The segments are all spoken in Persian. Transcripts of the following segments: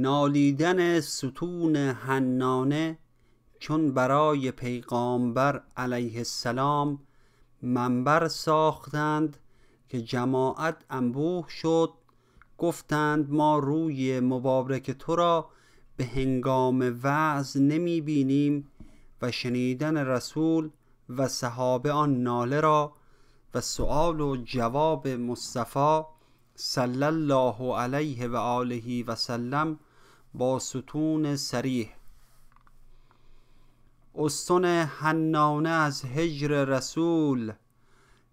نالیدن ستون حنانه چون برای پیغامبر علیه السلام منبر ساختند که جماعت انبوه شد، گفتند ما روی مبارک تو را به هنگام وعظ نمی بینیم و شنیدن رسول و صحابه آن ناله را و سؤال و جواب مصطفی صلی الله علیه و آله و سلم با ستون صریح. استون حنانه از هجر رسول،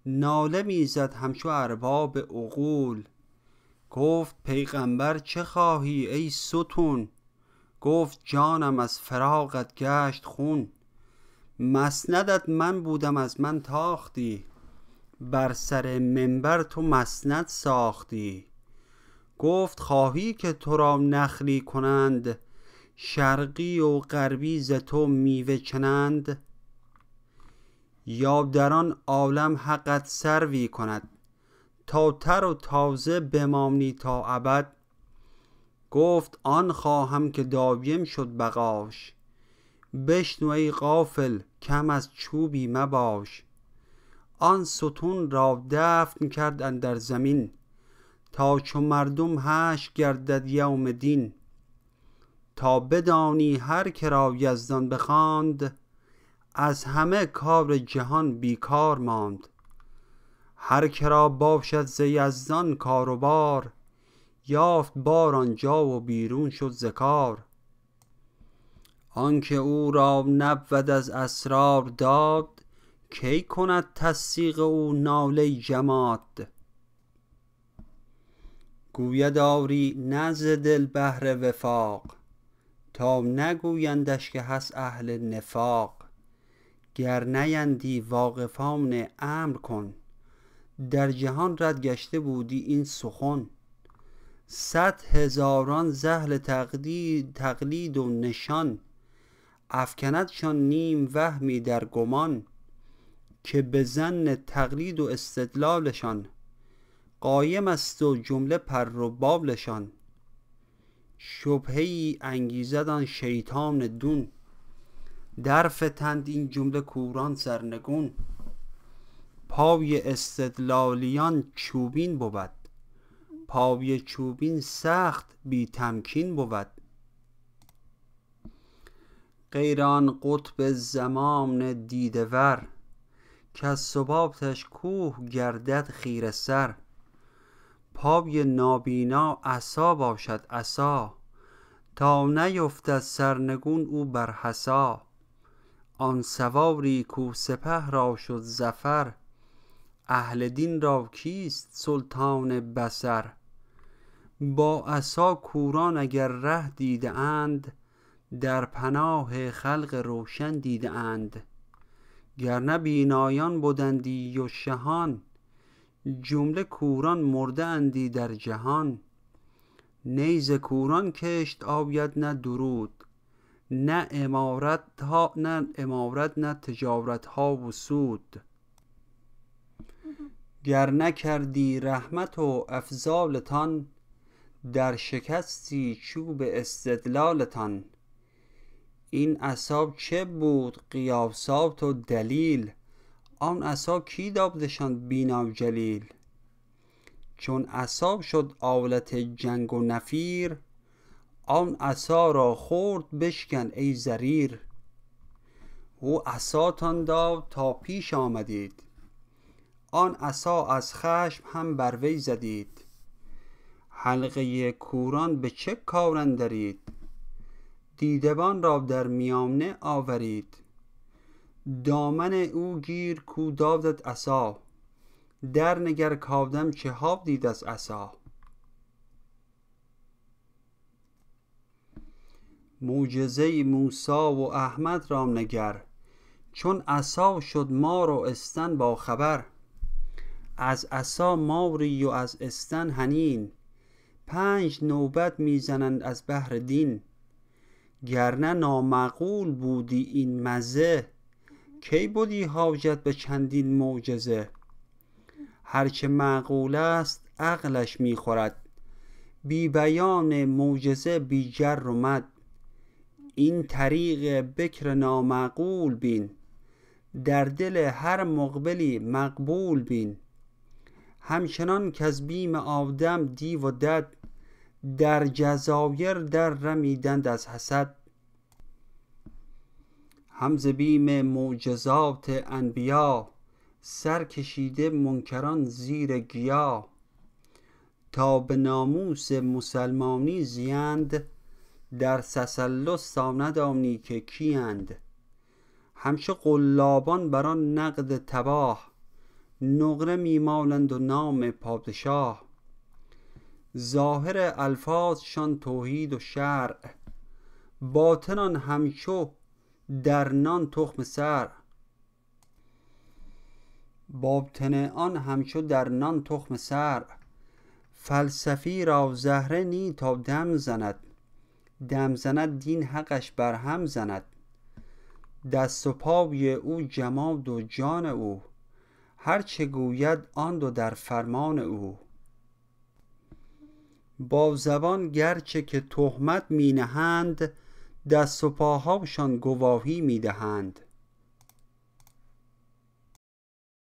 ناله میزد همچو ارباب عقول. گفت پیغمبر چه خواهی ای ستون؟ گفت جانم از فراقت گشت خون. مسندت من بودم از من تاختی، بر سر منبر تو مسند ساختی. گفت خواهی که تو را نخلی کنند، شرقی و غربی ز تو میوه چنند. یا در آن عالم حقت سروی کند، تا تر و تازه بمانی تا ابد. گفت آن خواهم که دایم شد بقاش، بشنو ای غافل کم از چوبی مباش. آن ستون را دفن کرد اندر زمین، تا چو مردم حشر گردد یوم دین. تا بدانی هر که را یزدان بخواند، از همه کار جهان بیکار ماند. هر که را باشد ز یزدان کار و بار، یافت بار آنجا و بیرون شد ز کار. آنکه او را نبود از اسرار داد، کی کند تصدیق او ناله جماد. گوید آری نه ز دل بهر وفاق، تا نگویندش که هست اهل نفاق. گر نیندی واقفان امر کن، در جهان رد گشته بودی این سخن. صد هزاران ز اهل تقلید و نشان، افکندشان نیم وهمی در گمان. که به ظن تقلید و استدلالشان، قایم است و جمله پر و بابلشان. شبهه ای انگیزد آن شیطان دون، درفتند این جمله کوران سرنگون. پای استدلالیان چوبین بود، پای چوبین سخت بی تمکین بود. غیر آن قطب زمان دیده ور، کز ثباتش کوه گردد خیره سر. پای نابینا عصا باشد عصا، تا نیفتد سرنگون او بر حصا. آن سواری کو سپه را شد ظفر، اهل دین را کیست سلطان بصر. با عصا کوران اگر ره دیده اند، در پناه خلق روشن دیده اند. گرنه بینایان بودندی و شهان، جمله کوران مرده اندی در جهان. نیز کوران کشت آید نه درود، نه امارت نه تجارت ها و سود. گر نکردی رحمت و افضالتان، در شکستی چوب استدلالتان. این عصا چه بود قیاسات و دلیل، آن عصا کی دادشان بینا و جلیل. چون عصا شد آلت جنگ و نفیر، آن عصا را خورد بشکن ای ضریر. او عصاتان داد تا پیش آمدید، آن عصا از خشم هم بر وی زدید. حلقه کوران به چه کار اندرید، دیدبان را در میانه آورید. دامن او گیر کو دادت عصا، در نگر کآدم چه آب دید از عصا. معجزه موسی و احمد را نگر، چون عصا شد مار و استن با خبر. از عصا ماری و از استن حنین، 5 نوبت میزنند از بهر دین. گرنه نامعقول بودی این مزه، کی بودی حاجت به چندین معجزه. هرچه معقول است عقلش میخورد، بی بیان معجزه بی جر و مد، این طریق بکر نامعقول بین، در دل هر مقبلی مقبول بین. همچنان که از بیم آدم دیو و دد، در جزایر در رمیدند از حسد. هم ز بیم معجزات انبیا، سر کشیده منکران زیر گیا. تا به ناموس مسلمانی زیند، در سسلس تا ندانی که کیند. همچو قلابان بران نقد تباه، نقره میمالند و نام پادشاه. ظاهر الفاظشان توحید و شرع، باطنان همچو در نان تخم سر. باطن آن همچو در نان تخم سر، فلسفی را زهره نی تا دم زند. دم زند دین حقش برهم زند. دست و پای او جماد و جان او، هر چه گوید آن دو در فرمان او. با زبان گرچه که تهمت می نهند، دست و پاهاشان گواهی می دهند.